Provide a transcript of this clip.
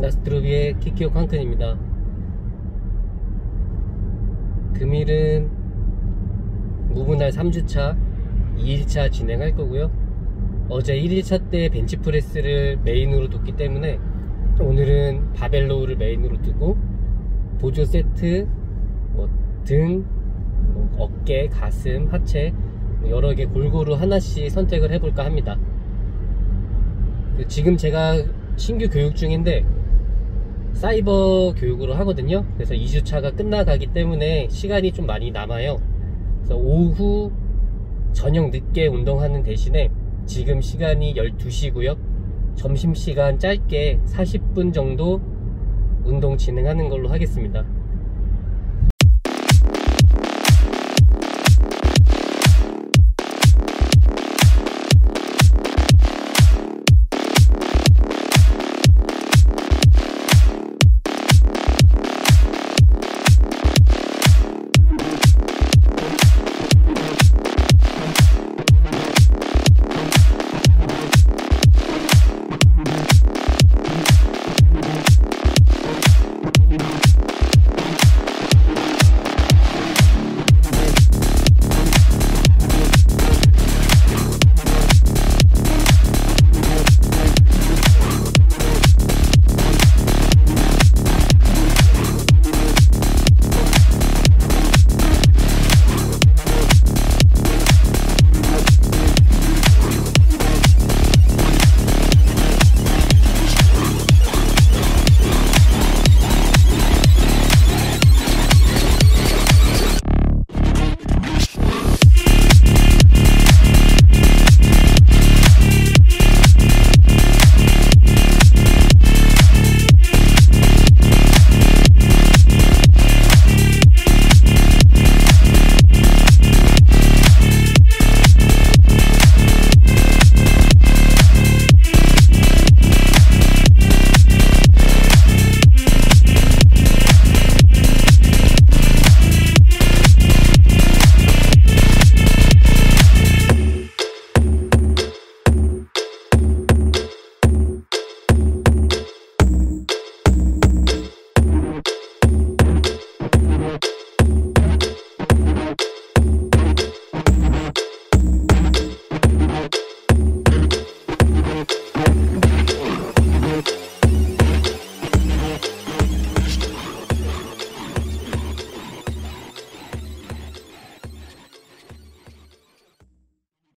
나스트로비의 키키요쾅큰입니다. 금일은 무분할 3주차 2일차 진행할 거고요. 어제 1일차 때 벤치프레스를 메인으로 뒀기 때문에 오늘은 바벨로우를 메인으로 두고 보조 세트, 등, 어깨, 가슴, 하체 여러 개 골고루 하나씩 선택을 해볼까 합니다. 지금 제가 신규 교육 중인데 사이버 교육으로 하거든요. 그래서 2주차가 끝나가기 때문에 시간이 좀 많이 남아요. 그래서 오후 저녁 늦게 운동하는 대신에 지금 시간이 12시고요 점심시간 짧게 40분 정도 운동 진행하는 걸로 하겠습니다.